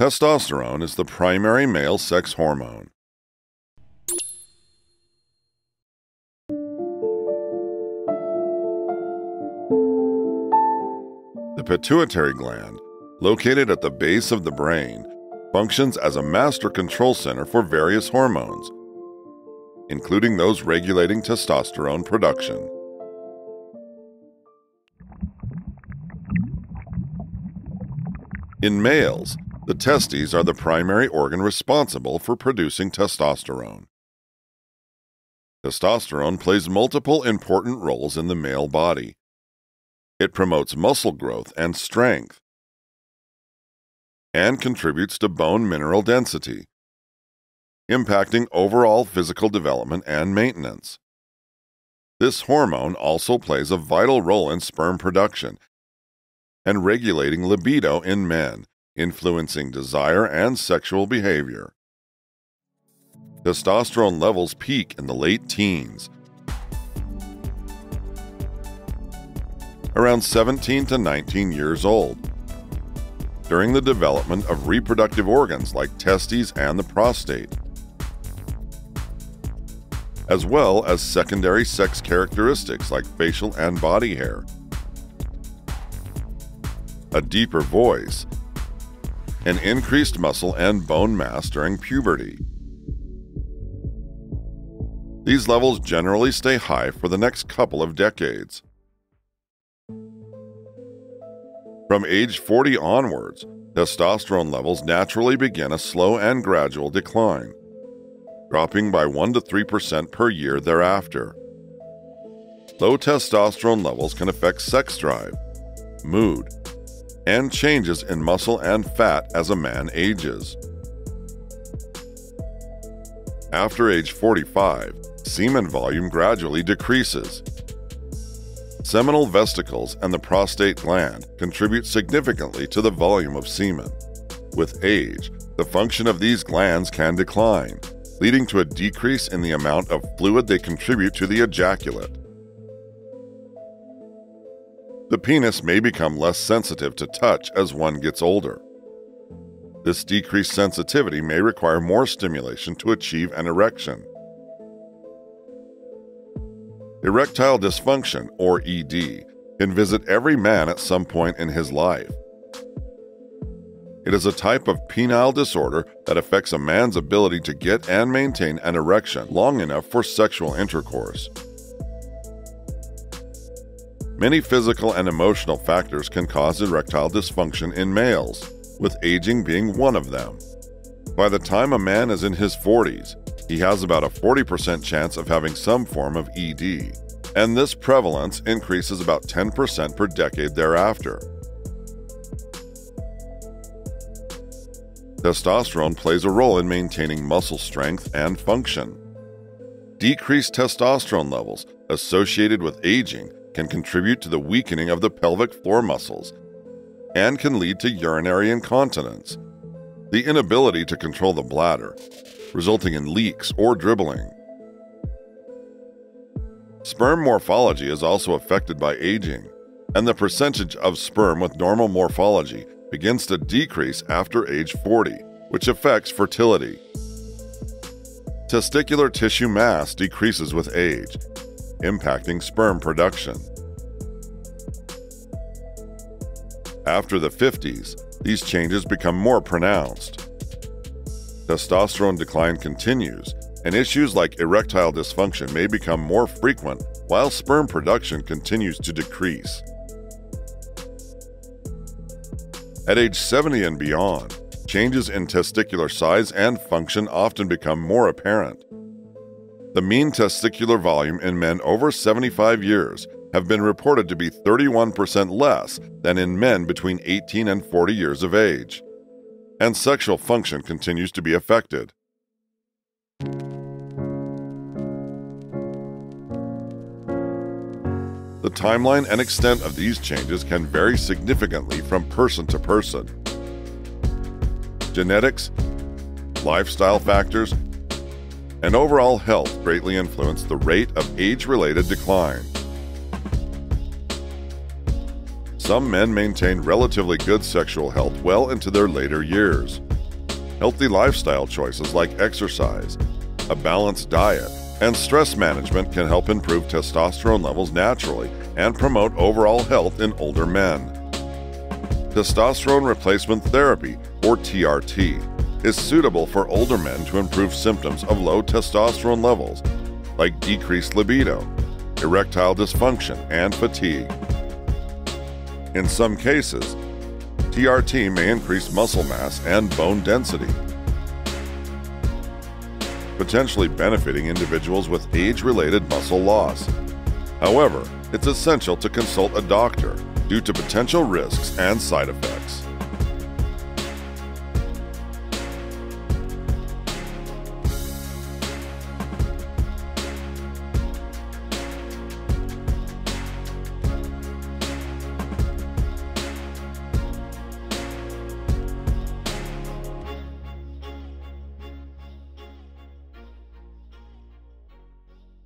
Testosterone is the primary male sex hormone. The pituitary gland, located at the base of the brain, functions as a master control center for various hormones, including those regulating testosterone production. In males, the testes are the primary organ responsible for producing testosterone. Testosterone plays multiple important roles in the male body. It promotes muscle growth and strength, and contributes to bone mineral density, impacting overall physical development and maintenance. This hormone also plays a vital role in sperm production and regulating libido in men, influencing desire and sexual behavior. Testosterone levels peak in the late teens, around 17 to 19 years old, during the development of reproductive organs like testes and the prostate, as well as secondary sex characteristics like facial and body hair, a deeper voice, and increased muscle and bone mass during puberty. These levels generally stay high for the next couple of decades. From age 40 onwards, testosterone levels naturally begin a slow and gradual decline, dropping by 1 to 3% per year thereafter. Low testosterone levels can affect sex drive, mood, and changes in muscle and fat as a man ages. After age 45, semen volume gradually decreases. Seminal vesicles and the prostate gland contribute significantly to the volume of semen. With age, the function of these glands can decline, leading to a decrease in the amount of fluid they contribute to the ejaculate. The penis may become less sensitive to touch as one gets older. This decreased sensitivity may require more stimulation to achieve an erection. Erectile dysfunction, or ED, can visit every man at some point in his life. It is a type of penile disorder that affects a man's ability to get and maintain an erection long enough for sexual intercourse. Many physical and emotional factors can cause erectile dysfunction in males, with aging being one of them. By the time a man is in his 40s, he has about a 40% chance of having some form of ED, and this prevalence increases about 10% per decade thereafter. Testosterone plays a role in maintaining muscle strength and function. Decreased testosterone levels associated with aging can contribute to the weakening of the pelvic floor muscles and can lead to urinary incontinence, the inability to control the bladder, resulting in leaks or dribbling. Sperm morphology is also affected by aging, and the percentage of sperm with normal morphology begins to decrease after age 40, which affects fertility. Testicular tissue mass decreases with age, impacting sperm production. After the 50s, these changes become more pronounced. Testosterone decline continues, and issues like erectile dysfunction may become more frequent while sperm production continues to decrease. At age 70 and beyond, changes in testicular size and function often become more apparent. The mean testicular volume in men over 75 years have been reported to be 31% less than in men between 18 and 40 years of age, and sexual function continues to be affected. The timeline and extent of these changes can vary significantly from person to person. Genetics, lifestyle factors, and overall health greatly influence the rate of age-related decline. Some men maintain relatively good sexual health well into their later years. Healthy lifestyle choices like exercise, a balanced diet, and stress management can help improve testosterone levels naturally and promote overall health in older men. Testosterone replacement therapy, or TRT, is suitable for older men to improve symptoms of low testosterone levels, like decreased libido, erectile dysfunction, and fatigue. In some cases, TRT may increase muscle mass and bone density, potentially benefiting individuals with age-related muscle loss. However, it's essential to consult a doctor due to potential risks and side effects.